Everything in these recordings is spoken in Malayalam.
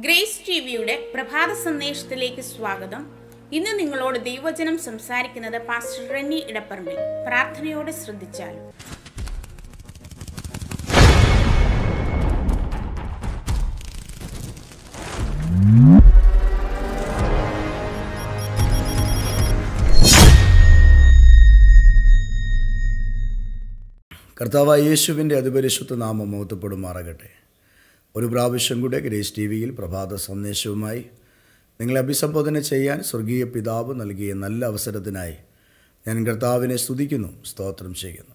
Grace TV Prabhata Sandeshathilekku Swagatham. Innu ningalodu Devajanam samsarikkunnathu Pastor Renny Idapparambil. Prarthanayodu Shradichal. കർത്താവായ യേശുവിൻ്റെ അതിപരിശുദ്ധ നാമം മഹത്വപ്പെടുമാറാകട്ടെ. ഒരു പ്രാവശ്യം കൂടെ ഗ്രേസ് ടി വിയിൽ പ്രഭാത സന്ദേശവുമായി നിങ്ങളെ അഭിസംബോധന ചെയ്യാൻ സ്വർഗീയ പിതാവ് നൽകിയ നല്ല അവസരത്തിനായി ഞാൻ കർത്താവിനെ സ്തുതിക്കുന്നു, സ്തോത്രം ചെയ്യുന്നു.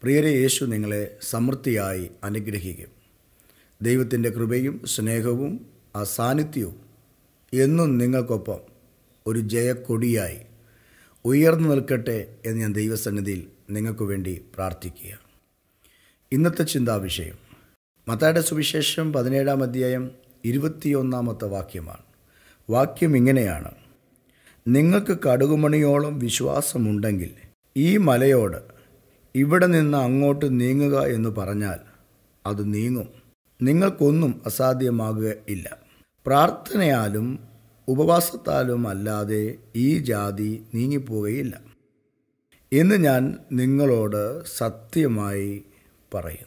പ്രിയരെ, യേശു നിങ്ങളെ സമൃദ്ധിയായി അനുഗ്രഹിക്കും. ദൈവത്തിൻ്റെ കൃപയും സ്നേഹവും ആ സാന്നിധ്യവും എന്നും നിങ്ങൾക്കൊപ്പം ഒരു ജയക്കൊടിയായി ഉയർന്നു നിൽക്കട്ടെ എന്ന് ഞാൻ ദൈവസന്നിധിയിൽ നിങ്ങൾക്ക് വേണ്ടി പ്രാർത്ഥിക്കുക. ഇന്നത്തെ ചിന്താവിഷയം മത്തായിയുടെ സുവിശേഷം 17-ാം അധ്യായം 21-ാമത്തെ വാക്യമാണ്. വാക്യം ഇങ്ങനെയാണ്: നിങ്ങൾക്ക് കടുകുമണിയോളം വിശ്വാസമുണ്ടെങ്കിൽ ഈ മലയോട് ഇവിടെ നിന്ന് അങ്ങോട്ട് നീങ്ങുക എന്ന് പറഞ്ഞാൽ അത് നീങ്ങും, നിങ്ങൾക്കൊന്നും അസാധ്യമാകുകയില്ല. പ്രാർത്ഥനയാലും ഉപവാസത്താലും അല്ലാതെ ഈ ജാതി നീങ്ങിപ്പോവുകയില്ല എന്ന് ഞാൻ നിങ്ങളോട് സത്യമായി പറയുന്നു.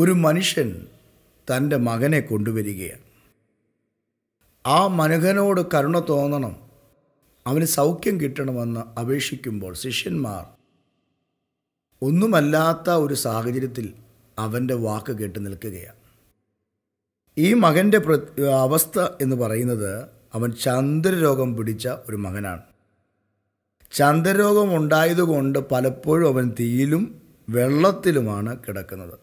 ഒരു മനുഷ്യൻ തൻ്റെ മകനെ കൊണ്ടുവരികയാണ്. ആ മനുഷ്യനോട് കരുണ തോന്നണം, അവന് സൗഖ്യം കിട്ടണമെന്ന് അപേക്ഷിക്കുമ്പോൾ ശിഷ്യന്മാർ ഒന്നുമല്ലാത്ത ഒരു സാഹചര്യത്തിൽ അവൻ്റെ വാക്ക് കേട്ട് നിൽക്കുകയാണ്. ഈ മകൻ്റെ അവസ്ഥ എന്ന് പറയുന്നത് അവൻ ചന്ദ്രരോഗം പിടിച്ച ഒരു മകനാണ്. ചന്ദ്രരോഗം ഉണ്ടായതുകൊണ്ട് പലപ്പോഴും അവൻ തീയിലും വെള്ളത്തിലുമാണ് കിടക്കുന്നത്.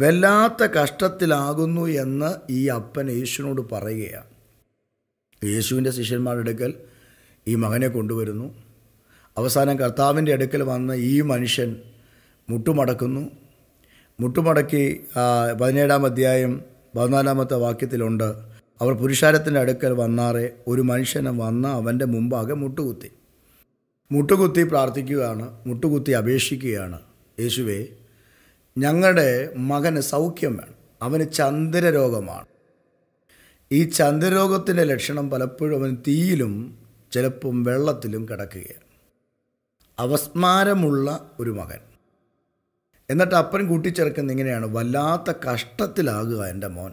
വല്ലാത്ത കഷ്ടത്തിലാകുന്നു എന്ന് ഈ അപ്പൻ യേശുവിനോട് പറയുകയാണ്. യേശുവിൻ്റെ ശിഷ്യന്മാരുടെ അടുക്കൽ ഈ മകനെ കൊണ്ടുവരുന്നു. അവസാനം കർത്താവിൻ്റെ അടുക്കൽ വന്ന് ഈ മനുഷ്യൻ മുട്ടുമടക്കുന്നു. മുട്ടുമടക്കി 17-ാം അധ്യായം 14-ാമത്തെ വാക്യത്തിലുണ്ട്: അവർ പുരുഷാരത്തിൻ്റെ അടുക്കൽ വന്നാറെ ഒരു മനുഷ്യനെ വന്ന് അവൻ്റെ മുമ്പാകെ മുട്ടുകുത്തി പ്രാർത്ഥിക്കുകയാണ്, മുട്ടുകുത്തി അപേക്ഷിക്കുകയാണ്: യേശുവേ, ഞങ്ങളുടെ മകന് സൗഖ്യം വേണം, അവന് ചന്ദ്രരോഗമാണ്. ഈ ചന്ദ്രരോഗത്തിൻ്റെ ലക്ഷണം പലപ്പോഴും അവൻ തീയിലും ചിലപ്പം വെള്ളത്തിലും കിടക്കുകയാണ്. അവസ്മാരമുള്ള ഒരു മകൻ. എന്നിട്ട് അപ്പൻ കൂട്ടിച്ചേർക്കുന്ന ഇങ്ങനെയാണ്: വല്ലാത്ത കഷ്ടത്തിലാകുക എൻ്റെ മോൻ,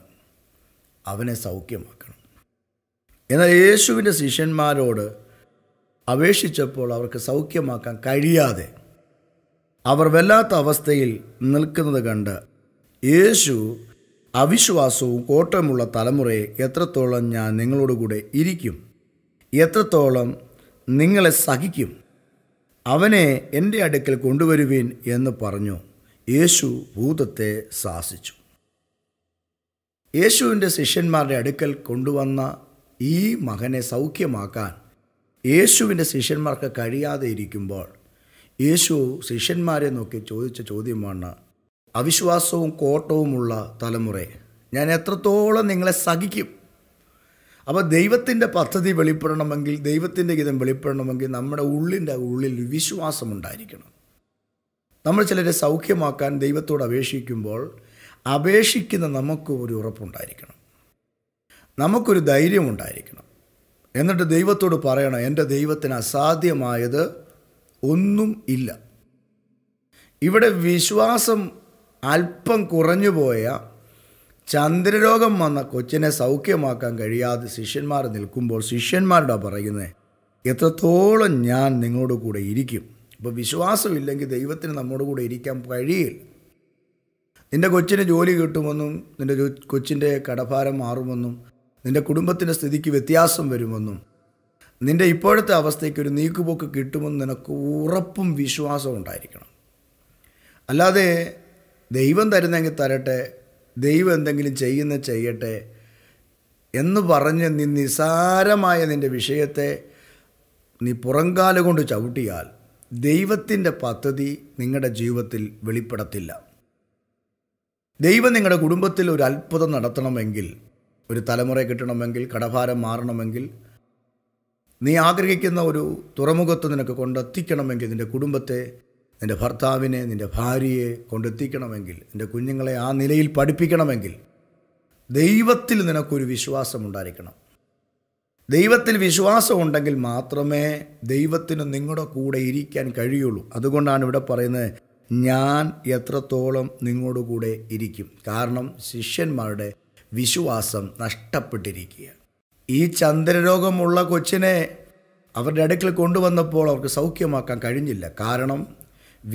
അവനെ സൗഖ്യമാക്കണം. എന്നാൽ യേശുവിൻ്റെ ശിഷ്യന്മാരോട് അപേക്ഷിച്ചപ്പോൾ അവർക്ക് സൗഖ്യമാക്കാൻ കഴിയാതെ അവർ വല്ലാത്ത അവസ്ഥയിൽ നിൽക്കുന്നത് കണ്ട് യേശു അവിശ്വാസവും കോട്ടമുള്ള തലമുറയെ എത്രത്തോളം ഞാൻ നിങ്ങളോടുകൂടെ ഇരിക്കും, എത്രത്തോളം നിങ്ങളെ സഹിക്കും, അവനെ എൻ്റെ അടുക്കൽ കൊണ്ടുവരുവീൻ എന്ന് പറഞ്ഞു. യേശു ഭൂതത്തെ ശാസിച്ചു. യേശുവിൻ്റെ ശിഷ്യന്മാരുടെ അടുക്കൽ കൊണ്ടുവന്ന ഈ മകനെ സൗഖ്യമാക്കാൻ യേശുവിൻ്റെ ശിഷ്യന്മാർക്ക് കഴിയാതെ ഇരിക്കുമ്പോൾ യേശു ശിഷ്യന്മാരെ നോക്കി ചോദിച്ച ചോദ്യമാണ്: അവിശ്വാസവും കോട്ടവുമുള്ള തലമുറയെ ഞാൻ എത്രത്തോളം നിങ്ങളെ സഹിക്കും? അപ്പോൾ ദൈവത്തിൻ്റെ പദ്ധതി വെളിപ്പെടണമെങ്കിൽ, ദൈവത്തിൻ്റെ ഗീതം വെളിപ്പെടണമെങ്കിൽ നമ്മുടെ ഉള്ളിൽ വിശ്വാസമുണ്ടായിരിക്കണം. നമ്മൾ ചിലരെ സൗഖ്യമാക്കാൻ ദൈവത്തോട് അപേക്ഷിക്കുമ്പോൾ അപേക്ഷിക്കുന്ന നമുക്ക് ഒരു ഉറപ്പുണ്ടായിരിക്കണം, നമുക്കൊരു ധൈര്യമുണ്ടായിരിക്കണം. എന്നിട്ട് ദൈവത്തോട് പറയണം: എൻ്റെ ദൈവത്തിന് അസാധ്യമായത് ഒന്നും ഇല്ല. ഇവിടെ വിശ്വാസം അല്പം കുറഞ്ഞു പോയ ചന്ദ്രരോഗം വന്ന കൊച്ചിനെ സൗഖ്യമാക്കാൻ കഴിയാതെ ശിഷ്യന്മാർ നിൽക്കുമ്പോൾ ശിഷ്യന്മാരുടെ പറയുന്നത് എത്രത്തോളം ഞാൻ നിങ്ങളോട് കൂടെ ഇരിക്കും. ഇപ്പോൾ വിശ്വാസമില്ലെങ്കിൽ ദൈവത്തിന് നമ്മോട് കൂടെ ഇരിക്കാൻ കഴിയില്ല. നിൻ്റെ കൊച്ചിന് ജോലി കിട്ടുമെന്നും നിൻ്റെ കൊച്ചിൻ്റെ കടഭാരം മാറുമെന്നും നിൻ്റെ കുടുംബത്തിൻ്റെ സ്ഥിതിക്ക് വ്യത്യാസം വരുമെന്നും നിൻ്റെ ഇപ്പോഴത്തെ അവസ്ഥയ്ക്ക് ഒരു നീക്കുപോക്ക് കിട്ടുമെന്ന് നിനക്ക് ഉറപ്പും വിശ്വാസവും ഉണ്ടായിരിക്കണം. അല്ലാതെ ദൈവം തരുന്നെങ്കിൽ തരട്ടെ, ദൈവം എന്തെങ്കിലും ചെയ്യട്ടെ, എന്ന് പറഞ്ഞ് നിസ്സാരമായ നിൻ്റെ വിഷയത്തെ നീ പുറങ്കാല കൊണ്ട് ചവിട്ടിയാൽ ദൈവത്തിൻ്റെ പദ്ധതി നിങ്ങളുടെ ജീവിതത്തിൽ വെളിപ്പെടത്തില്ല. ദൈവം നിങ്ങളുടെ കുടുംബത്തിൽ ഒരു അത്ഭുതം നടത്തണമെങ്കിൽ, ഒരു തലമുറ കിട്ടണമെങ്കിൽ, കടഭാരം മാറണമെങ്കിൽ, നീ ആഗ്രഹിക്കുന്ന ഒരു തുറമുഖത്ത് നിനക്ക് കൊണ്ടെത്തിക്കണമെങ്കിൽ, നിൻ്റെ കുടുംബത്തെ, നിൻ്റെ ഭർത്താവിനെ, നിൻ്റെ ഭാര്യയെ കൊണ്ടെത്തിക്കണമെങ്കിൽ, നിൻ്റെ കുഞ്ഞുങ്ങളെ ആ നിലയിൽ പഠിപ്പിക്കണമെങ്കിൽ ദൈവത്തിൽ നിനക്കൊരു വിശ്വാസമുണ്ടായിരിക്കണം. ദൈവത്തിൽ വിശ്വാസമുണ്ടെങ്കിൽ മാത്രമേ ദൈവത്തിന് നിങ്ങളുടെ കൂടെ ഇരിക്കാൻ കഴിയുള്ളൂ. അതുകൊണ്ടാണ് ഇവിടെ പറയുന്നത്, ഞാൻ എത്രത്തോളം നിങ്ങളുടെ കൂടെ ഇരിക്കും. കാരണം ശിഷ്യന്മാരുടെ വിശ്വാസം നഷ്ടപ്പെട്ടിരിക്കുക. ഈ ചന്ദ്രരോഗമുള്ള കൊച്ചിനെ അവരുടെ അടുക്കൽ കൊണ്ടുവന്നപ്പോൾ അവർക്ക് സൗഖ്യമാക്കാൻ കഴിഞ്ഞില്ല. കാരണം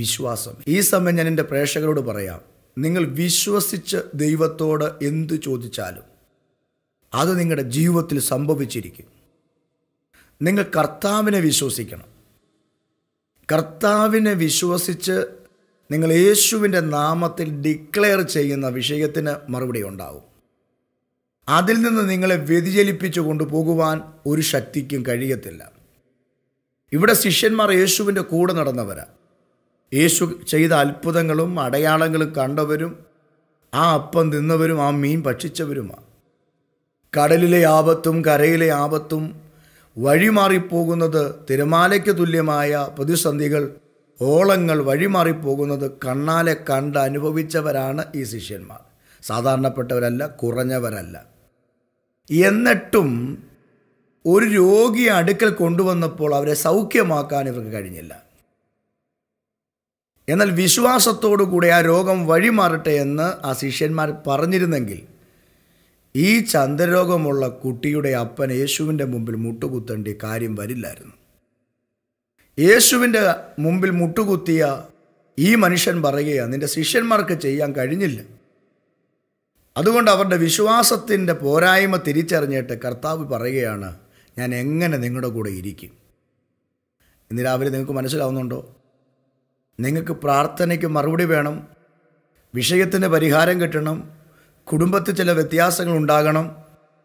വിശ്വാസം. ഈ സമയം ഞാൻ എൻ്റെ പ്രേക്ഷകരോട് പറയാം, നിങ്ങൾ വിശ്വസിച്ച് ദൈവത്തോട് എന്തു ചോദിച്ചാലും അത് നിങ്ങളുടെ ജീവിതത്തിൽ സംഭവിച്ചിരിക്കും. നിങ്ങൾ കർത്താവിനെ വിശ്വസിക്കണം. കർത്താവിനെ വിശ്വസിച്ച് നിങ്ങൾ യേശുവിൻ്റെ നാമത്തിൽ ഡിക്ലെയർ ചെയ്യുന്ന വിഷയത്തിന് മറുപടി ഉണ്ടാകും. അതിൽ നിന്ന് നിങ്ങളെ വ്യതിചലിപ്പിച്ചു കൊണ്ടുപോകുവാൻ ഒരു ശക്തിക്കും കഴിയത്തില്ല. ഇവിടെ ശിഷ്യന്മാർ യേശുവിൻ്റെ കൂടെ നടന്നവരാണ്. യേശു ചെയ്ത അത്ഭുതങ്ങളും അടയാളങ്ങളും കണ്ടവരും, ആ അപ്പം തിന്നവരും, ആ മീൻ ഭക്ഷിച്ചവരുമാണ്. കടലിലെ ആപത്തും കരയിലെ ആപത്തും, വഴിമാറിപ്പോകുന്നത് തിരമാലയ്ക്ക് തുല്യമായ പ്രതിസന്ധികൾ, ഓളങ്ങൾ, വഴിമാറിപ്പോകുന്നത് കണ്ണാലെ കണ്ട് അനുഭവിച്ചവരാണ് ഈ ശിഷ്യന്മാർ. സാധാരണപ്പെട്ടവരല്ല, കുറഞ്ഞവരല്ല. എന്നിട്ടും ഒരു രോഗിയെ അടുക്കൽ കൊണ്ടുവന്നപ്പോൾ അവരെ സൗഖ്യമാക്കാൻ ഇവർക്ക് കഴിഞ്ഞില്ല. എന്നാൽ വിശ്വാസത്തോടു കൂടെ ആ രോഗം വഴിമാറട്ടെ എന്ന് ആ ശിഷ്യന്മാർ പറഞ്ഞിരുന്നെങ്കിൽ ഈ ചന്ദ്രരോഗമുള്ള കുട്ടിയുടെ അപ്പൻ യേശുവിൻ്റെ മുമ്പിൽ മുട്ടുകുത്തേണ്ട കാര്യം വരില്ലായിരുന്നു. യേശുവിൻ്റെ മുമ്പിൽ മുട്ടുകുത്തിയ ഈ മനുഷ്യൻ പറയുകയാണ്, നിൻ്റെ ശിഷ്യന്മാർക്ക് ചെയ്യാൻ കഴിഞ്ഞില്ല. അതുകൊണ്ട് അവരുടെ വിശ്വാസത്തിൻ്റെ പോരായ്മ തിരിച്ചറിഞ്ഞിട്ട് കർത്താവ് പറയുകയാണ്, ഞാൻ എങ്ങനെ നിങ്ങളുടെ കൂടെ ഇരിക്കും? ഇന്ന് രാവിലെ നിങ്ങൾക്ക് മനസ്സിലാവുന്നുണ്ടോ? നിങ്ങൾക്ക് പ്രാർത്ഥനയ്ക്ക് മറുപടി വേണം, വിഷയത്തിന് പരിഹാരം കിട്ടണം, കുടുംബത്തിൽ ചില വ്യത്യാസങ്ങൾ ഉണ്ടാകണം,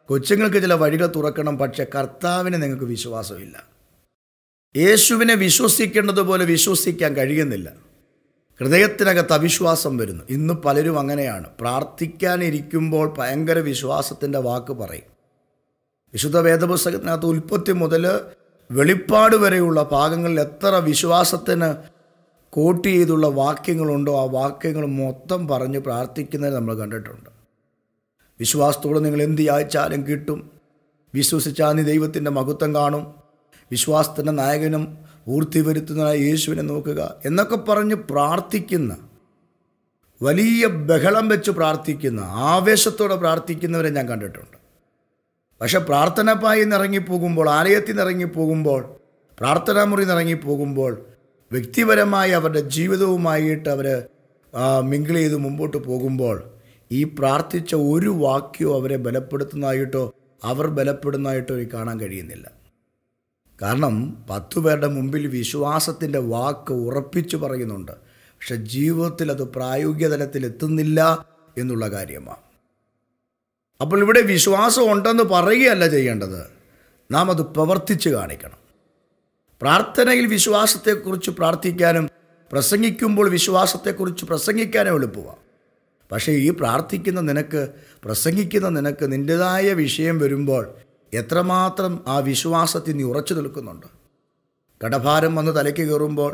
കൊച്ചുങ്ങൾക്ക് ചില വഴികൾ തുറക്കണം. പക്ഷേ കർത്താവിന് നിങ്ങൾക്ക് വിശ്വാസമില്ല. യേശുവിനെ വിശ്വസിക്കേണ്ടതുപോലെ വിശ്വസിക്കാൻ കഴിയുന്നില്ല. ഹൃദയത്തിനകത്ത് അവിശ്വാസം വരുന്നു. ഇന്ന് പലരും അങ്ങനെയാണ്. പ്രാർത്ഥിക്കാനിരിക്കുമ്പോൾ ഭയങ്കര വിശ്വാസത്തിൻ്റെ വാക്ക് പറയും. വിശുദ്ധ വേദപുസ്തകത്തിനകത്ത് ഉൽപ്പത്തി മുതൽ വെളിപ്പാട് വരെയുള്ള ഭാഗങ്ങളിൽ എത്ര വിശ്വാസത്തിന് കോട്ട് ചെയ്തുള്ള വാക്യങ്ങളുണ്ടോ, ആ വാക്യങ്ങൾ മൊത്തം പറഞ്ഞ് പ്രാർത്ഥിക്കുന്നത് നമ്മൾ കണ്ടിട്ടുണ്ട്. വിശ്വാസത്തോടെ നിങ്ങൾ എന്ത് യാചിച്ചാലും കിട്ടും, വിശ്വസിച്ചാൽ നീ ദൈവത്തിൻ്റെ മഹത്വം കാണും, വിശ്വാസത്തിൻ്റെ നായകനും പൂർത്തി വരുത്തുന്നതായ യേശുവിനെ നോക്കുക എന്നൊക്കെ പറഞ്ഞ് പ്രാർത്ഥിക്കുന്ന, വലിയ ബഹളം വെച്ച് പ്രാർത്ഥിക്കുന്ന, ആവേശത്തോടെ പ്രാർത്ഥിക്കുന്നവരെ ഞാൻ കണ്ടിട്ടുണ്ട്. പക്ഷെ പ്രാർത്ഥനാ പായിൽ നിറങ്ങിപ്പോകുമ്പോൾ, ആലയത്തിൽ നിറങ്ങിപ്പോകുമ്പോൾ, പ്രാർത്ഥനാ മുറി നിറങ്ങിപ്പോകുമ്പോൾ വ്യക്തിപരമായി അവരുടെ ജീവിതവുമായിട്ട് അവർ മിങ്കിൾ ചെയ്ത് മുമ്പോട്ട് പോകുമ്പോൾ ഈ പ്രാർത്ഥിച്ച ഒരു വാക്യവും അവരെ ബലപ്പെടുത്തുന്നതായിട്ടോ അവർ ബലപ്പെടുന്നതായിട്ടോ കാണാൻ കഴിയുന്നില്ല. കാരണം 10 പേരുടെ മുമ്പിൽ വിശ്വാസത്തിൻ്റെ വാക്ക് ഉറപ്പിച്ചു പറയുന്നുണ്ട്, പക്ഷെ ജീവിതത്തിൽ അത് പ്രായോഗിക തലത്തിൽ എത്തുന്നില്ല എന്നുള്ള കാര്യമാണ്. അപ്പോൾ ഇവിടെ വിശ്വാസം ഉണ്ടെന്ന് പറയുകയല്ല ചെയ്യേണ്ടത്, നാം അത് പ്രവർത്തിച്ച് കാണിക്കണം. പ്രാർത്ഥനയിൽ വിശ്വാസത്തെക്കുറിച്ച് പ്രാർത്ഥിക്കാനും പ്രസംഗിക്കുമ്പോൾ വിശ്വാസത്തെക്കുറിച്ച് പ്രസംഗിക്കാനും എളുപ്പമാണ്. പക്ഷേ ഈ പ്രാർത്ഥിക്കുന്ന നിനക്ക്, പ്രസംഗിക്കുന്ന നിനക്ക് നിൻ്റേതായ വിഷയം വരുമ്പോൾ എത്രമാത്രം ആ വിശ്വാസത്തിൽ നീ ഉറച്ചു നിൽക്കുന്നുണ്ട്? കടഭാരം വന്ന് തലയ്ക്ക് കയറുമ്പോൾ,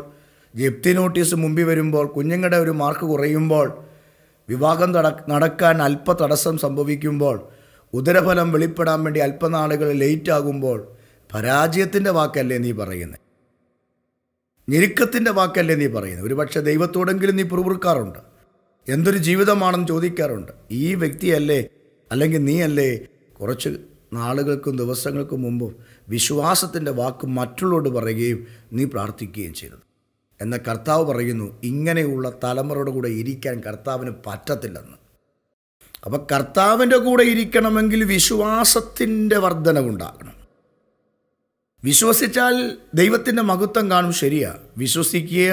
ജപ്തി നോട്ടീസ് മുമ്പിൽ വരുമ്പോൾ, കുഞ്ഞുങ്ങളുടെ ഒരു മാർക്ക് കുറയുമ്പോൾ, വിവാഹം നടക്കാൻ അല്പ തടസ്സം സംഭവിക്കുമ്പോൾ, ഉദരഫലം വെളിപ്പെടാൻ വേണ്ടി അല്പനാളുകൾ ലേറ്റാകുമ്പോൾ പരാജയത്തിൻ്റെ വാക്കല്ലേ നീ പറയുന്നത്? ഞെരുക്കത്തിൻ്റെ വാക്കല്ലേ നീ പറയുന്നത്? ഒരു പക്ഷേ ദൈവത്തോടെങ്കിലും നീ പുറവുറുക്കാറുണ്ട്, എന്തൊരു ജീവിതമാണെന്ന് ചോദിക്കാറുണ്ട്. ഈ വ്യക്തിയല്ലേ, അല്ലെങ്കിൽ നീയല്ലേ കുറച്ച് നാളുകൾക്കും ദിവസങ്ങൾക്കും മുമ്പ് വിശ്വാസത്തിൻ്റെ വാക്ക് മറ്റുള്ളവരോട് പറയുകയും നീ പ്രാർത്ഥിക്കുകയും ചെയ്തത്? എന്നാൽ കർത്താവ് പറയുന്നു, ഇങ്ങനെയുള്ള തലമുറയുടെ കൂടെ ഇരിക്കാൻ കർത്താവിന് പറ്റത്തില്ലെന്ന്. അപ്പം കർത്താവിൻ്റെ കൂടെ ഇരിക്കണമെങ്കിൽ വിശ്വാസത്തിൻ്റെ വർധനവുണ്ടാകണം. വിശ്വസിച്ചാൽ ദൈവത്തിൻ്റെ മഹത്വം കാണും, ശരിയാണ്. വിശ്വസിക്കുക,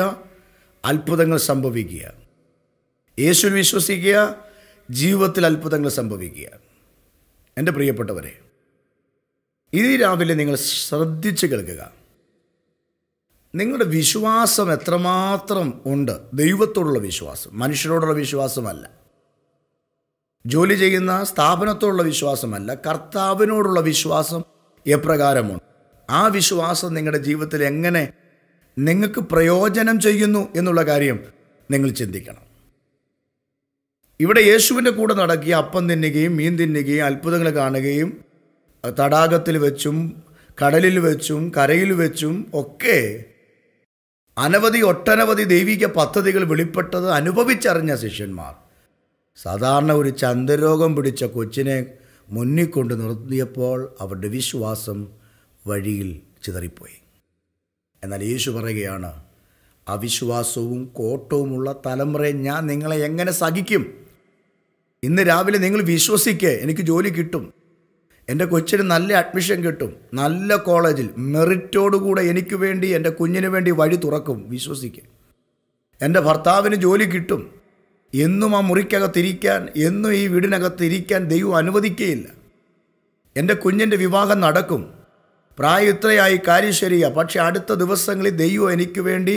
അത്ഭുതങ്ങൾ സംഭവിക്കുക. യേശുവിൽ വിശ്വസിക്കുക, ജീവിതത്തിൽ അത്ഭുതങ്ങൾ സംഭവിക്കുക. എൻ്റെ പ്രിയപ്പെട്ടവരെ, ഇത് രാവിലെ നിങ്ങൾ ശ്രദ്ധിച്ച് കേൾക്കുക. നിങ്ങളുടെ വിശ്വാസം എത്രമാത്രം ഉണ്ട്? ദൈവത്തോടുള്ള വിശ്വാസം, മനുഷ്യരോടുള്ള വിശ്വാസമല്ല, ജോലി ചെയ്യുന്ന സ്ഥാപനത്തോടുള്ള വിശ്വാസമല്ല, കർത്താവിനോടുള്ള വിശ്വാസം എപ്രകാരമുണ്ട്? ആ വിശ്വാസം നിങ്ങളുടെ ജീവിതത്തിൽ എങ്ങനെ നിങ്ങൾക്ക് പ്രയോജനം ചെയ്യുന്നു എന്നുള്ള കാര്യം നിങ്ങൾ ചിന്തിക്കണം. ഇവിടെ യേശുവിൻ്റെ കൂടെ നടക്കുക, അപ്പം തിന്നുകയും മീൻ തിന്നുകയും അത്ഭുതങ്ങൾ കാണുകയും തടാകത്തിൽ വെച്ചും കടലിൽ വെച്ചും കരയിൽ വെച്ചും ഒക്കെ അനവധി ഒട്ടനവധി ദൈവിക പദ്ധതികൾ വെളിപ്പെട്ടത് അനുഭവിച്ചറിഞ്ഞ ശിഷ്യന്മാർ സാധാരണ ഒരു ചന്ദ്രരോഗം പിടിച്ച കൊച്ചിനെ മുന്നിൽ കൊണ്ട് നിർത്തിയപ്പോൾ അവരുടെ വിശ്വാസം വഴിയിൽ ചിതറിപ്പോയി. എന്നാൽ യേശു പറയുകയാണ്, അവിശ്വാസവും കോട്ടവുമുള്ള തലമുറയെ ഞാൻ നിങ്ങളെ എങ്ങനെ സഹിക്കും? ഇന്ന് രാവിലെ നിങ്ങൾ വിശ്വസിക്കേ, എനിക്ക് ജോലി കിട്ടും, എൻ്റെ കൊച്ചിന് നല്ല അഡ്മിഷൻ കിട്ടും, നല്ല കോളേജിൽ മെറിറ്റോടുകൂടെ എനിക്ക് വേണ്ടി എൻ്റെ കുഞ്ഞിന് വേണ്ടി വഴി തുറക്കും, വിശ്വസിക്കുക. എൻ്റെ ഭർത്താവിന് ജോലി കിട്ടും, എന്നും ആ മുറിക്കകത്തിരിക്കാൻ, എന്നും ഈ വീടിനകത്തിരിക്കാൻ ദൈവം അനുവദിക്കുകയില്ല, എൻ്റെ കുഞ്ഞിൻ്റെ വിവാഹം നടക്കും, പ്രായം ഇത്രയായി കാര്യം ശരിയാ, പക്ഷേ അടുത്ത ദിവസങ്ങളിൽ ദൈവം എനിക്ക് വേണ്ടി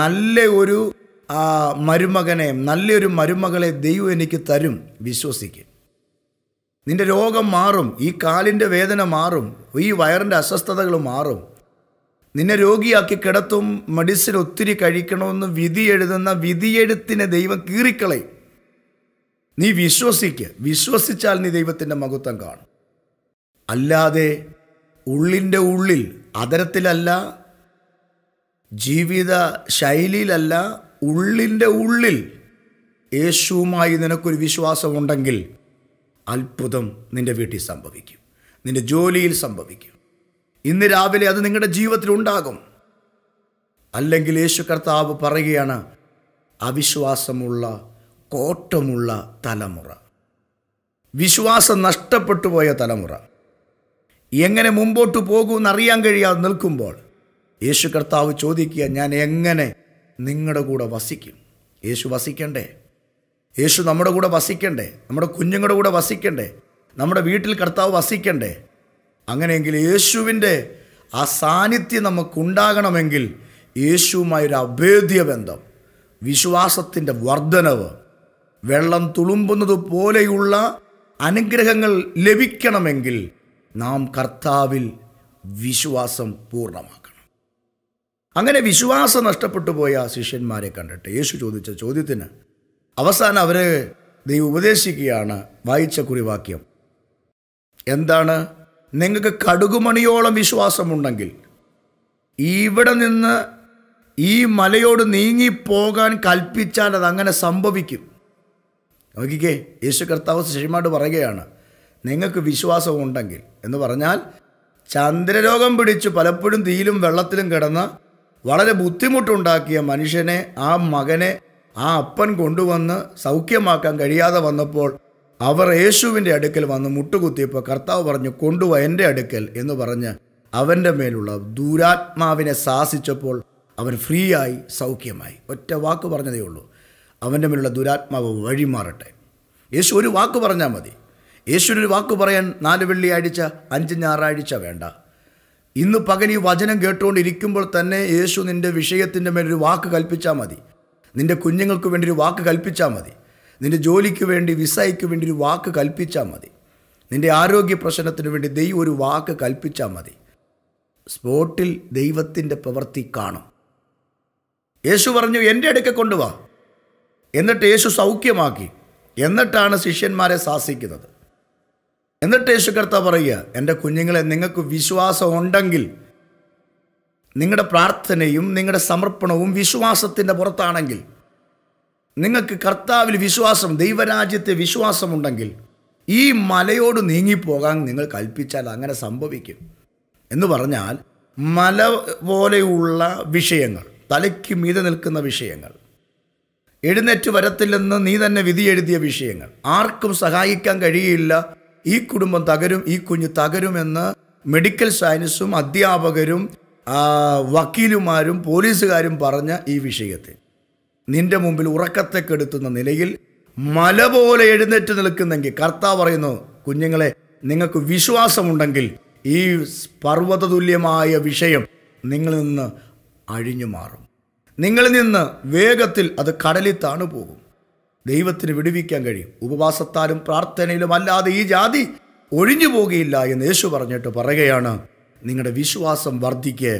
നല്ല ഒരു മരുമകനെ നല്ലൊരു മരുമകളെ ദൈവം എനിക്ക് തരും, വിശ്വസിക്കും. നിൻ്റെ രോഗം മാറും, ഈ കാലിൻ്റെ വേദന മാറും, ഈ വയറിൻ്റെ അസ്വസ്ഥതകൾ മാറും, നിന്നെ രോഗിയാക്കി കിടത്തും, മെഡിസിൻ ഒത്തിരി കഴിക്കണമെന്ന് വിധി എഴുതുന്ന വിധിയെഴുത്തിനെ ദൈവം കീറിക്കളയും. നീ വിശ്വസിക്കുക, വിശ്വസിച്ചാൽ നീ ദൈവത്തിൻ്റെ മഹത്വം കാണും. അല്ലാതെ ഉള്ളിൻ്റെ ഉള്ളിൽ അധരത്തിലല്ല, ജീവിത ശൈലിയിലല്ല, ഉള്ളിൻ്റെ ഉള്ളിൽ യേശുവുമായി നിനക്കൊരു വിശ്വാസമുണ്ടെങ്കിൽ അത്ഭുതം നിൻ്റെ വീട്ടിൽ സംഭവിക്കും, നിൻ്റെ ജോലിയിൽ സംഭവിക്കും. ഇന്ന് രാവിലെ അത് നിങ്ങളുടെ ജീവിതത്തിൽ ഉണ്ടാകും. അല്ലെങ്കിൽ യേശു കർത്താവ് പറയുകയാണ്, അവിശ്വാസമുള്ള കോട്ടമുള്ള തലമുറ, വിശ്വാസം നഷ്ടപ്പെട്ടു പോയ തലമുറ എങ്ങനെ മുമ്പോട്ട് പോകുമെന്നറിയാൻ കഴിയാതെ നിൽക്കുമ്പോൾ യേശു കർത്താവ് ചോദിക്കുക, ഞാൻ എങ്ങനെ നിങ്ങളുടെ കൂടെ വസിക്കും? യേശു വസിക്കണ്ടേ? യേശു നമ്മുടെ കൂടെ വസിക്കണ്ടേ? നമ്മുടെ കുഞ്ഞുങ്ങളുടെ കൂടെ വസിക്കണ്ടേ? നമ്മുടെ വീട്ടിൽ കർത്താവ് വസിക്കണ്ടേ? അങ്ങനെയെങ്കിൽ യേശുവിൻ്റെ ആ സാന്നിധ്യം നമുക്കുണ്ടാകണമെങ്കിൽ യേശുവുമായൊരു അഭേദ്യ ബന്ധം, വിശ്വാസത്തിൻ്റെ വർധനവ്, വെള്ളം തുളുമ്പുന്നത് പോലെയുള്ള അനുഗ്രഹങ്ങൾ ലഭിക്കണമെങ്കിൽ നാം കർത്താവിൽ വിശ്വാസം പൂർണ്ണമാക്കണം. അങ്ങനെ വിശ്വാസം നഷ്ടപ്പെട്ടു പോയ ശിഷ്യന്മാരെ കണ്ടിട്ട് യേശു ചോദിച്ച ചോദ്യത്തിന് അവസാനം അവരെ ദൈവം ഉപദേശിക്കുകയാണ്. വായിച്ച കുറിവാക്യം എന്താണ്? നിങ്ങൾക്ക് കടുകുമണിയോളം വിശ്വാസമുണ്ടെങ്കിൽ ഇവിടെ നിന്ന് ഈ മലയോട് നീങ്ങിപ്പോകാൻ കൽപ്പിച്ചാൽ അത് അങ്ങനെ സംഭവിക്കും. നോക്കിക്കേ, യേശു കർത്താവ് ശിഷ്യന്മാരോട് പറയുകയാണ്, നിങ്ങൾക്ക് വിശ്വാസമുണ്ടെങ്കിൽ എന്ന് പറഞ്ഞാൽ ചന്ദ്രരോഗം പിടിച്ച് പലപ്പോഴും തീയിലും വെള്ളത്തിലും കിടന്ന് വളരെ ബുദ്ധിമുട്ടുണ്ടാക്കിയ മനുഷ്യനെ, ആ മകനെ ആ അപ്പൻ കൊണ്ടുവന്ന് സൗഖ്യമാക്കാൻ കഴിയാതെ വന്നപ്പോൾ അവർ യേശുവിൻ്റെ അടുക്കൽ വന്ന് മുട്ടുകുത്തിയപ്പോൾ കർത്താവ് പറഞ്ഞു, കൊണ്ടുവാ എൻ്റെ അടുക്കൽ എന്ന് പറഞ്ഞ് അവൻ്റെ മേലുള്ള ദുരാത്മാവിനെ ശാസിച്ചപ്പോൾ അവൻ ഫ്രീ ആയി, സൗഖ്യമായി. ഒറ്റ വാക്ക് പറഞ്ഞതേ ഉള്ളൂ, അവൻ്റെ മേലുള്ള ദുരാത്മാവ് വഴിമാറട്ടെ. യേശു ഒരു വാക്ക് പറഞ്ഞാൽ മതി. യേശുവിനൊരു വാക്ക് പറയാൻ 4 വെള്ളിയാഴ്ച 5 ഞായറാഴ്ച വേണ്ട. ഇന്ന് പകൽ ഈ വചനം കേട്ടുകൊണ്ടിരിക്കുമ്പോൾ തന്നെ യേശു നിൻ്റെ വിഷയത്തിൻ്റെ മേലൊരു വാക്ക് കൽപ്പിച്ചാൽ മതി. നിൻ്റെ കുഞ്ഞുങ്ങൾക്ക് വേണ്ടി ഒരു വാക്ക് കൽപ്പിച്ചാൽ മതി. നിൻ്റെ ജോലിക്ക് വേണ്ടി, വിസയ്ക്ക് വേണ്ടി ഒരു വാക്ക് കൽപ്പിച്ചാൽ മതി. നിൻ്റെ ആരോഗ്യ പ്രശ്നത്തിന് വേണ്ടി ദൈവം ഒരു വാക്ക് കൽപ്പിച്ചാൽ മതി. സ്പോട്ടിൽ ദൈവത്തിൻ്റെ പ്രവൃത്തി കാണും. യേശു പറഞ്ഞു, എൻ്റെ അടുക്ക കൊണ്ടുവാ. എന്നിട്ട് യേശു സൗഖ്യമാക്കി. എന്നിട്ടാണ് ശിഷ്യന്മാരെ ശാസിക്കുന്നത്. എന്നിട്ട് യേശു കർത്താവ് പറയുക, എൻ്റെ കുഞ്ഞുങ്ങളെ, നിങ്ങൾക്ക് വിശ്വാസം ഉണ്ടെങ്കിൽ നിങ്ങളുടെ പ്രാർത്ഥനയും നിങ്ങളുടെ സമർപ്പണവും വിശ്വാസത്തിൻ്റെ പുറത്താണെങ്കിൽ, നിങ്ങൾക്ക് കർത്താവിൽ വിശ്വാസം, ദൈവരാജ്യത്തെ വിശ്വാസമുണ്ടെങ്കിൽ ഈ മലയോട് നീങ്ങിപ്പോകാൻ നിങ്ങൾ കൽപ്പിച്ചാൽ അങ്ങനെ സംഭവിക്കും. എന്ന് പറഞ്ഞാൽ മല പോലെയുള്ള വിഷയങ്ങൾ, തലയ്ക്ക് മീതെ നിൽക്കുന്ന വിഷയങ്ങൾ, എഴുന്നേറ്റ് വരത്തില്ലെന്ന് നീ തന്നെ വിധി എഴുതിയ വിഷയങ്ങൾ, ആർക്കും സഹായിക്കാൻ കഴിയില്ല, ഈ കുടുംബം തകരും, ഈ കുഞ്ഞ് തകരുമെന്ന് മെഡിക്കൽ സയൻസും അധ്യാപകരും വക്കീലുമാരും പോലീസുകാരും പറഞ്ഞ ഈ വിഷയത്തിൽ നിൻ്റെ മുമ്പിൽ ഉറക്കത്തെ കെടുത്തുന്ന നിലയിൽ മല പോലെ എഴുന്നേറ്റ് നിൽക്കുന്നെങ്കിൽ കർത്താവ് പറയുന്നു, കുഞ്ഞുങ്ങളെ, നിങ്ങൾക്ക് വിശ്വാസമുണ്ടെങ്കിൽ ഈ പർവ്വതതുല്യമായ വിഷയം നിങ്ങളിൽ നിന്ന് അഴിഞ്ഞു മാറും. നിങ്ങളിൽ നിന്ന് വേഗത്തിൽ അത് കടലിൽ താണു പോകും. ദൈവത്തിന് വിടുവിക്കാൻ കഴിയും. ഉപവാസത്താലും പ്രാർത്ഥനയിലും അല്ലാതെ ഈ ജാതി ഒഴിഞ്ഞു പോകുകയില്ല എന്ന് യേശു പറഞ്ഞിട്ട് പറയുകയാണ്, നിങ്ങളുടെ വിശ്വാസം വർദ്ധിക്ക്,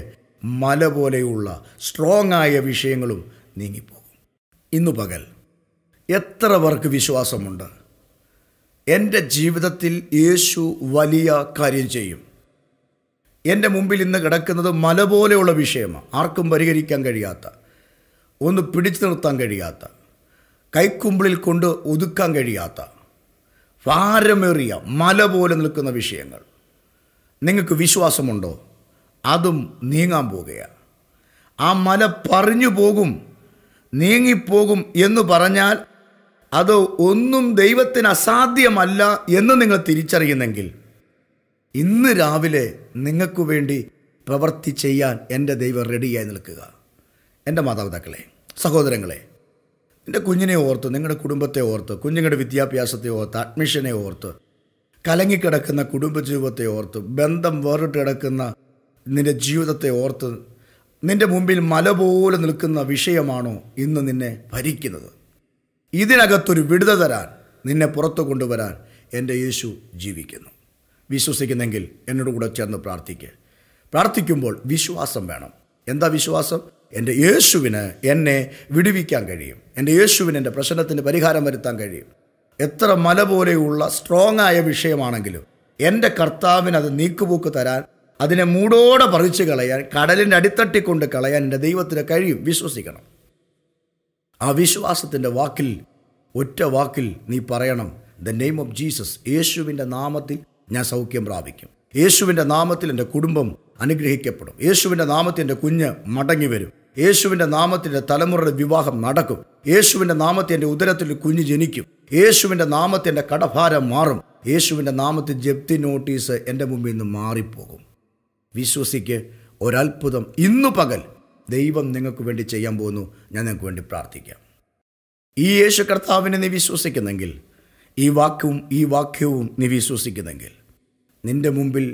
മല പോലെയുള്ള സ്ട്രോങ് ആയ വിഷയങ്ങളും നീങ്ങിപ്പോകും. ഇന്നു പകൽ എത്ര പേർക്ക് വിശ്വാസമുണ്ട്? എൻ്റെ ജീവിതത്തിൽ യേശു വലിയ കാര്യം ചെയ്യും. എൻ്റെ മുമ്പിൽ ഇന്ന് കിടക്കുന്നത് മല പോലെയുള്ള വിഷയമാണ്, ആർക്കും പരിഹരിക്കാൻ കഴിയാത്ത, ഒന്ന് പിടിച്ചു നിർത്താൻ കഴിയാത്ത, കൈക്കുമ്പിളിൽ കൊണ്ട് ഒതുക്കാൻ കഴിയാത്ത, ഭാരമേറിയ മല പോലെ നിൽക്കുന്ന വിഷയങ്ങൾ. നിങ്ങൾക്ക് വിശ്വാസമുണ്ടോ? അതും നീങ്ങാൻ പോകുകയാണ്. ആ മല പറഞ്ഞു പോകും, നീങ്ങിപ്പോകും എന്ന് പറഞ്ഞാൽ അത് ഒന്നും ദൈവത്തിന് അസാധ്യമല്ല എന്ന് നിങ്ങൾ തിരിച്ചറിയുന്നെങ്കിൽ ഇന്ന് രാവിലെ നിങ്ങൾക്ക് വേണ്ടി പ്രവൃത്തി ചെയ്യാൻ എൻ്റെ ദൈവം റെഡിയായി നിൽക്കുക. എൻ്റെ മാതാപിതാക്കളെ, സഹോദരങ്ങളെ, എൻ്റെ കുഞ്ഞിനെ ഓർത്ത്, നിങ്ങളുടെ കുടുംബത്തെ ഓർത്ത്, കുഞ്ഞുങ്ങളുടെ വിദ്യാഭ്യാസത്തെ ഓർത്ത്, അഡ്മിഷനെ ഓർത്ത്, കലങ്ങിക്കിടക്കുന്ന കുടുംബജീവിതത്തെ ഓർത്ത്, ബന്ധം വേറിട്ട് കിടക്കുന്ന നിൻ്റെ ജീവിതത്തെ ഓർത്ത്, നിൻ്റെ മുമ്പിൽ മല പോലെ നിൽക്കുന്ന വിഷയമാണോ ഇന്ന് നിന്നെ ഭരിക്കുന്നത്? ഇതിനകത്തൊരു വിടുത തരാൻ, നിന്നെ പുറത്തു കൊണ്ടുവരാൻ എൻ്റെ യേശു ജീവിക്കുന്നു. വിശ്വസിക്കുന്നെങ്കിൽ എന്നോട് കൂടെ ചേർന്ന് പ്രാർത്ഥിക്കുക. പ്രാർത്ഥിക്കുമ്പോൾ വിശ്വാസം വേണം. എന്താ വിശ്വാസം? എൻ്റെ യേശുവിന് എന്നെ വിടുവിക്കാൻ കഴിയും, എൻ്റെ യേശുവിന് എൻ്റെ പ്രശ്നത്തിന് പരിഹാരം വരുത്താൻ കഴിയും. എത്ര മല പോലെയുള്ള സ്ട്രോങ് ആയ വിഷയമാണെങ്കിലും എൻ്റെ കർത്താവിന് അത് നീക്കുപോക്ക് തരാൻ, അതിനെ മൂടോടെ പറിച്ചു കളയാൻ, കടലിൻ്റെ അടിത്തട്ടിക്കൊണ്ട് കളയാൻ എൻ്റെ ദൈവത്തിന് കഴിയും. വിശ്വസിക്കണം. ആ വിശ്വാസത്തിൻ്റെ വാക്കിൽ, ഒറ്റ വാക്കിൽ നീ പറയണം, ദ നെയിം ഓഫ് ജീസസ്, യേശുവിൻ്റെ നാമത്തിൽ ഞാൻ സൗഖ്യം പ്രാപിക്കും, യേശുവിൻ്റെ നാമത്തിൽ എൻ്റെ കുടുംബം അനുഗ്രഹിക്കപ്പെടും, യേശുവിൻ്റെ നാമത്തിൽ എൻ്റെ കുഞ്ഞ് മടങ്ങി വരും, യേശുവിൻ്റെ നാമത്തിൻ്റെ തലമുറയുടെ വിവാഹം നടക്കും, യേശുവിൻ്റെ നാമത്തിൽ എൻ്റെ ഉദരത്തിൽ കുഞ്ഞ് ജനിക്കും, യേശുവിൻ്റെ നാമത്തിൽ എൻ്റെ കടഭാരം മാറും, യേശുവിൻ്റെ നാമത്തിൽ ജപ്തി നോട്ടീസ് എൻ്റെ മുമ്പിൽ നിന്ന് മാറിപ്പോകും. വിശ്വസിക്ക്. ഒരത്ഭുതം ഇന്നു പകൽ ദൈവം നിങ്ങൾക്ക് വേണ്ടി ചെയ്യാൻ പോകുന്നു. ഞാൻ നിങ്ങൾക്ക് വേണ്ടി പ്രാർത്ഥിക്കാം. ഈ യേശു കർത്താവിനെ നീ വിശ്വസിക്കുന്നെങ്കിൽ, ഈ വാക്യവും നീ വിശ്വസിക്കുന്നെങ്കിൽ, നിൻ്റെ മുമ്പിൽ,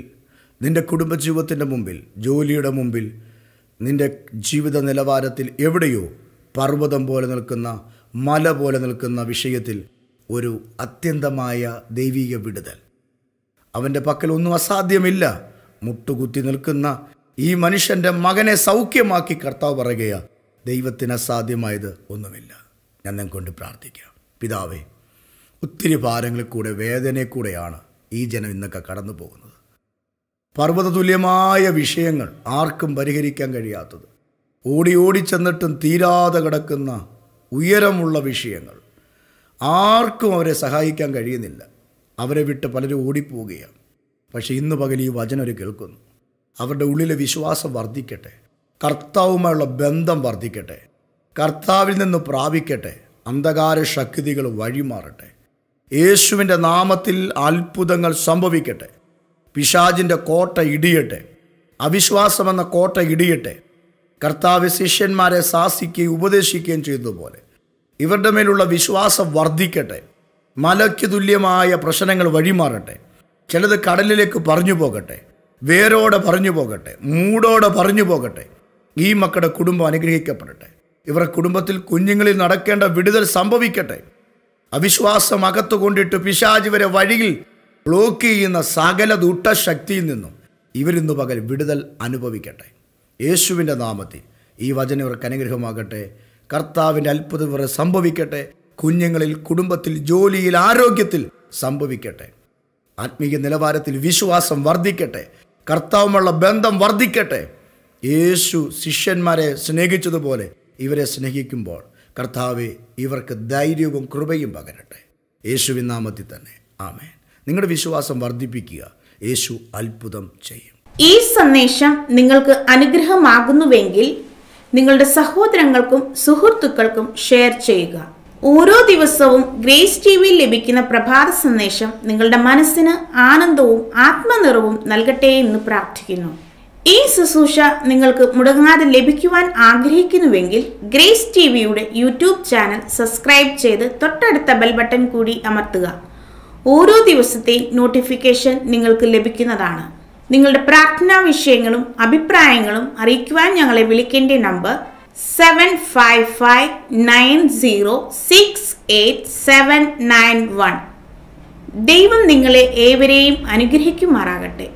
നിൻ്റെ കുടുംബജീവിതത്തിൻ്റെ മുമ്പിൽ, ജോലിയുടെ മുമ്പിൽ, നിൻ്റെ ജീവിത നിലവാരത്തിൽ എവിടെയോ പർവ്വതം പോലെ നിൽക്കുന്ന, മല പോലെ നിൽക്കുന്ന വിഷയത്തിൽ ഒരു അത്യന്തമായ ദൈവിക വിടുതൽ. അവൻ്റെ പക്കൽ ഒന്നും അസാധ്യമില്ല. മുട്ടുകുത്തി നിൽക്കുന്ന ഈ മനുഷ്യൻ്റെ മകനെ സൗഖ്യമാക്കി കർത്താവ് പറയുകയാണ്, ദൈവത്തിന് അസാധ്യമായത് ഒന്നുമില്ല. ഞാൻ നിങ്ങൾക്കൊണ്ട് പ്രാർത്ഥിക്കാം. പിതാവേ, ഒത്തിരി ഭാരങ്ങളിൽ കൂടെ, വേദനയിൽ കൂടെയാണ് ഈ ജനം ഇന്നൊക്കെ കടന്നു പോകുന്നത്. പർവ്വതതുല്യമായ വിഷയങ്ങൾ, ആർക്കും പരിഹരിക്കാൻ കഴിയാത്തത്, ഓടി ഓടിച്ചെന്നിട്ടും തീരാതെ കിടക്കുന്ന ഉയരമുള്ള വിഷയങ്ങൾ, ആർക്കും അവരെ സഹായിക്കാൻ കഴിയുന്നില്ല. അവരെ വിട്ട് പലരും ഓടിപ്പോവുകയാണ്. പക്ഷേ ഇന്ന് പകൽ ഈ വചനം അവർ കേൾക്കുന്നു. അവരുടെ ഉള്ളിലെ വിശ്വാസം വർദ്ധിക്കട്ടെ, കർത്താവുമായുള്ള ബന്ധം വർദ്ധിക്കട്ടെ, കർത്താവിൽ നിന്ന് പ്രാപിക്കട്ടെ, അന്ധകാര ശക്തികൾ വഴിമാറട്ടെ, യേശുവിൻ്റെ നാമത്തിൽ അത്ഭുതങ്ങൾ സംഭവിക്കട്ടെ, പിശാചിൻ്റെ കോട്ട ഇടിയട്ടെ, അവിശ്വാസമെന്ന കോട്ട ഇടിയട്ടെ. കർത്താവ് ശിഷ്യന്മാരെ ശാസിക്കുകയും ഉപദേശിക്കുകയും ചെയ്തതുപോലെ ഇവരുടെ മേലുള്ള വിശ്വാസം വർദ്ധിക്കട്ടെ, മലയ്ക്ക് തുല്യമായ പ്രശ്നങ്ങൾ വഴിമാറട്ടെ, ചിലത് കടലിലേക്ക് പറഞ്ഞു പോകട്ടെ, വേരോടെ പറഞ്ഞു പോകട്ടെ, മൂടോടെ പറഞ്ഞു പോകട്ടെ. ഈ മക്കളുടെ കുടുംബം അനുഗ്രഹിക്കപ്പെടട്ടെ, ഇവരുടെ കുടുംബത്തിൽ കുഞ്ഞുങ്ങളിൽ നടക്കേണ്ട വിടുതൽ സംഭവിക്കട്ടെ. അവിശ്വാസം അകത്തു കൊണ്ടിട്ട് പിശാച് വരെ വഴിയിൽ ബ്ലോക്ക് ചെയ്യുന്ന സകല ദുഷ്ടശക്തിയിൽ നിന്നും ഇവരിന്നു പകൽ വിടുതൽ അനുഭവിക്കട്ടെ. യേശുവിൻ്റെ നാമത്തിൽ ഈ വചനം ഇവർക്ക് അനുഗ്രഹമാകട്ടെ. കർത്താവിൻ്റെ അത്ഭുതം ഇവരെ സംഭവിക്കട്ടെ. കുഞ്ഞുങ്ങളിൽ, കുടുംബത്തിൽ, ജോലിയിൽ, ആരോഗ്യത്തിൽ സംഭവിക്കട്ടെ. ആത്മീയ നിലവാരത്തിൽ വിശ്വാസം വർദ്ധിക്കട്ടെ, കർത്താവുമുള്ള ബന്ധം വർദ്ധിക്കട്ടെ. യേശു ശിഷ്യന്മാരെ സ്നേഹിച്ചതുപോലെ ഇവരെ സ്നേഹിക്കുമ്പോൾ കർത്താവെ, ഇവർക്ക് ധൈര്യവും കൃപയും പകരട്ടെ. യേശുവിൻ നാമത്തിൽ തന്നെ ആമേൻ. നിങ്ങളുടെ വിശ്വാസം വർദ്ധിപ്പിക്കുക. യേശു അത്ഭുതം ചെയ്യും. ഈ സന്ദേശം നിങ്ങൾക്ക് അനുഗ്രഹമാകുന്നുവെങ്കിൽ നിങ്ങളുടെ സഹോദരങ്ങൾക്കും സുഹൃത്തുക്കൾക്കും ഷെയർ ചെയ്യുക. ഓരോ ദിവസവും ഗ്രേസ് ടിവിയിൽ ലഭിക്കുന്ന പ്രഭാത സന്ദേശം നിങ്ങളുടെ മനസ്സിന് ആനന്ദവും ആത്മനിറവും നൽകട്ടെ എന്ന് പ്രാർത്ഥിക്കുന്നു. ഈ ശുശ്രൂഷ നിങ്ങൾക്ക് മുടങ്ങാതെ ലഭിക്കുവാൻ ആഗ്രഹിക്കുന്നുവെങ്കിൽ ഗ്രേസ് ടിവിയുടെ യൂട്യൂബ് ചാനൽ സബ്സ്ക്രൈബ് ചെയ്ത് തൊട്ടടുത്ത ബെൽ ബട്ടൺ കൂടി അമർത്തുക. ഓരോ ദിവസത്തെ നോട്ടിഫിക്കേഷൻ നിങ്ങൾക്ക് ലഭിക്കുന്നതാണ്. നിങ്ങളുടെ പ്രാർത്ഥനാ വിഷയങ്ങളും അഭിപ്രായങ്ങളും അറിയിക്കുവാൻ ഞങ്ങളെ വിളിക്കേണ്ട നമ്പർ 7559068791. ദൈവം നിങ്ങളെ ഏവരെയും അനുഗ്രഹിക്കുമാറാകട്ടെ.